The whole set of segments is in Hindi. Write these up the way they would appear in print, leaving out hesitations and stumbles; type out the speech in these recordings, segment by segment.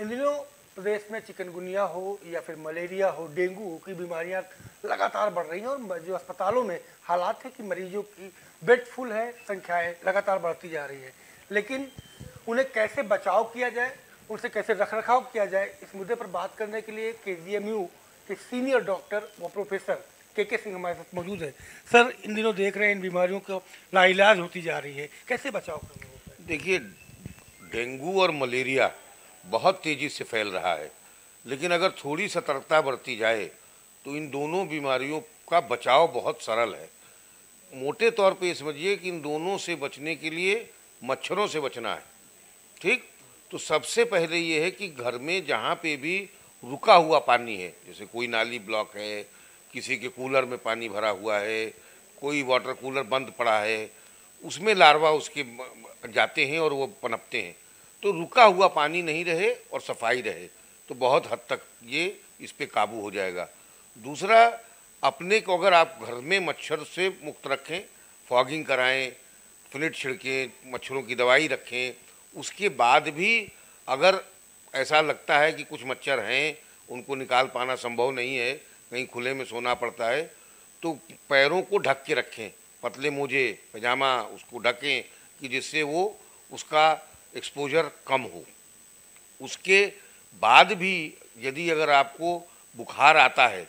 इन दिनों प्रदेश में चिकनगुनिया हो या फिर मलेरिया हो, डेंगू हो की बीमारियां लगातार बढ़ रही हैं और जो अस्पतालों में हालात है कि मरीजों की बेड फुल है, संख्याएं लगातार बढ़ती जा रही है, लेकिन उन्हें कैसे बचाव किया जाए, उनसे कैसे रखरखाव किया जाए, इस मुद्दे पर बात करने के लिए केजीएमयू के सीनियर डॉक्टर व प्रोफेसर के सिंह हमारे साथ मौजूद है। सर, इन दिनों देख रहे हैं इन बीमारियों को लाइलाज होती जा रही है, कैसे बचाव करें? देखिए, डेंगू और मलेरिया बहुत तेज़ी से फैल रहा है, लेकिन अगर थोड़ी सतर्कता बरती जाए तो इन दोनों बीमारियों का बचाव बहुत सरल है। मोटे तौर पे समझिए कि इन दोनों से बचने के लिए मच्छरों से बचना है, ठीक? तो सबसे पहले ये है कि घर में जहाँ पे भी रुका हुआ पानी है, जैसे कोई नाली ब्लॉक है, किसी के कूलर में पानी भरा हुआ है, कोई वाटर कूलर बंद पड़ा है, उसमें लार्वा उसके जाते हैं और वो पनपते हैं, तो रुका हुआ पानी नहीं रहे और सफाई रहे तो बहुत हद तक ये इस पे काबू हो जाएगा। दूसरा, अपने को अगर आप घर में मच्छर से मुक्त रखें, फॉगिंग कराएं, फिनेट छिड़कें, मच्छरों की दवाई रखें, उसके बाद भी अगर ऐसा लगता है कि कुछ मच्छर हैं, उनको निकाल पाना संभव नहीं है, कहीं खुले में सोना पड़ता है, तो पैरों को ढक के रखें, पतले मोजे पजामा उसको ढकें कि जिससे वो उसका एक्सपोजर कम हो। उसके बाद भी यदि अगर आपको बुखार आता है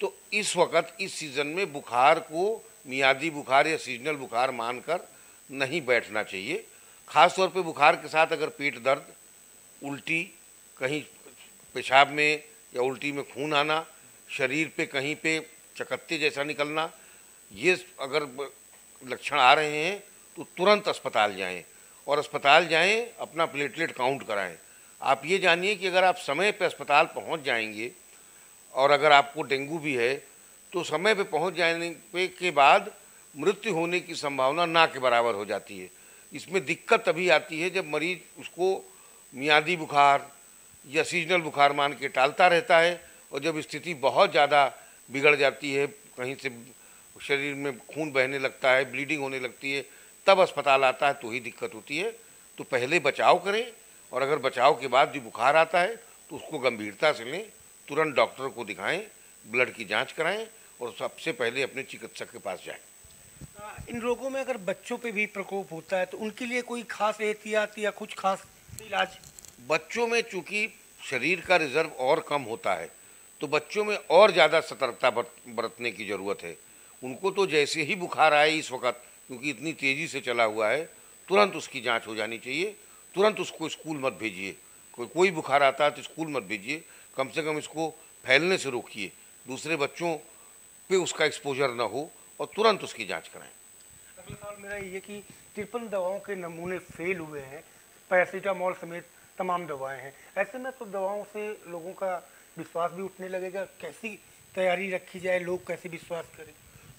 तो इस वक्त इस सीज़न में बुखार को मियादी बुखार या सीजनल बुखार मानकर नहीं बैठना चाहिए। ख़ास तौर पे बुखार के साथ अगर पेट दर्द, उल्टी, कहीं पेशाब में या उल्टी में खून आना, शरीर पे कहीं पे चकत्ते जैसा निकलना, ये अगर लक्षण आ रहे हैं तो तुरंत अस्पताल जाएं और अस्पताल जाएं, अपना प्लेटलेट काउंट कराएं। आप ये जानिए कि अगर आप समय पे अस्पताल पहुंच जाएंगे और अगर आपको डेंगू भी है तो समय पे पहुंच जाने पे के बाद मृत्यु होने की संभावना ना के बराबर हो जाती है। इसमें दिक्कत तभी आती है जब मरीज उसको मियादी बुखार या सीजनल बुखार मान के टालता रहता है और जब स्थिति बहुत ज़्यादा बिगड़ जाती है, कहीं से शरीर में खून बहने लगता है, ब्लीडिंग होने लगती है, तब अस्पताल आता है तो ही दिक्कत होती है। तो पहले बचाव करें और अगर बचाव के बाद भी बुखार आता है तो उसको गंभीरता से लें, तुरंत डॉक्टर को दिखाएं, ब्लड की जांच कराएं और सबसे पहले अपने चिकित्सक के पास जाएं। इन रोगों में अगर बच्चों पे भी प्रकोप होता है तो उनके लिए कोई खास एहतियात या कुछ खास इलाज? बच्चों में चूँकि शरीर का रिजर्व और कम होता है तो बच्चों में और ज़्यादा सतर्कता बरतने की ज़रूरत है। उनको तो जैसे ही बुखार आए इस वक्त, क्योंकि इतनी तेज़ी से चला हुआ है, तुरंत उसकी जांच हो जानी चाहिए। तुरंत उसको स्कूल मत भेजिए, कोई बुखार आता है तो स्कूल मत भेजिए, कम से कम इसको फैलने से रोकिए, दूसरे बच्चों पे उसका एक्सपोजर ना हो और तुरंत उसकी जांच कराएं। अगला सवाल मेरा ये कि 53 दवाओं के नमूने फेल हुए हैं, पैरासीटामॉल समेत तमाम दवाएँ हैं, ऐसे में सब दवाओं से लोगों का विश्वास भी उठने लगेगा, कैसी तैयारी रखी जाए, लोग कैसे विश्वास करें?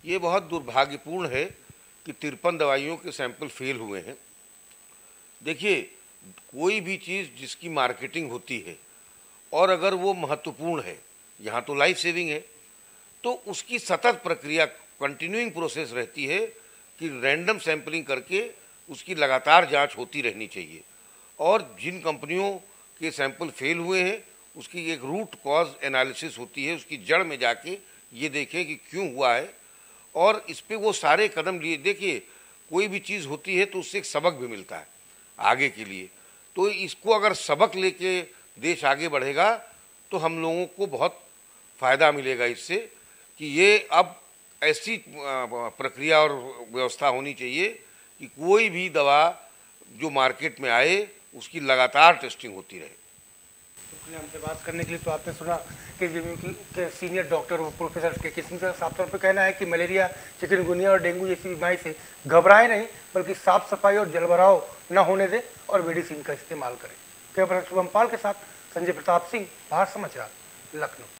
ये बहुत दुर्भाग्यपूर्ण है कि 53 दवाइयों के सैंपल फेल हुए हैं। देखिए, कोई भी चीज़ जिसकी मार्केटिंग होती है और अगर वो महत्वपूर्ण है, यहाँ तो लाइफ सेविंग है, तो उसकी सतत प्रक्रिया, कंटिन्यूइंग प्रोसेस रहती है कि रैंडम सैंपलिंग करके उसकी लगातार जांच होती रहनी चाहिए। और जिन कंपनियों के सैंपल फेल हुए हैं उसकी एक रूट कॉज एनालिसिस होती है, उसकी जड़ में जाके ये देखें कि क्यों हुआ है और इस पे वो सारे कदम लिए। देखिए, कोई भी चीज़ होती है तो उससे एक सबक भी मिलता है आगे के लिए, तो इसको अगर सबक लेके देश आगे बढ़ेगा तो हम लोगों को बहुत फ़ायदा मिलेगा इससे कि ये अब ऐसी प्रक्रिया और व्यवस्था होनी चाहिए कि कोई भी दवा जो मार्केट में आए उसकी लगातार टेस्टिंग होती रहे। हमसे बात करने के लिए तो आपने सुना के सीनियर डॉक्टर प्रोफेसर के सिंह का साफ तौर पर कहना है कि मलेरिया, चिकनगुनिया और डेंगू जैसी बीमारी से घबराएं नहीं, बल्कि साफ सफाई और जलभराव न होने दें और मेडिसिन का इस्तेमाल करें। कैमरा शुभम पाल के साथ संजय प्रताप सिंह, भारत समाचार, लखनऊ।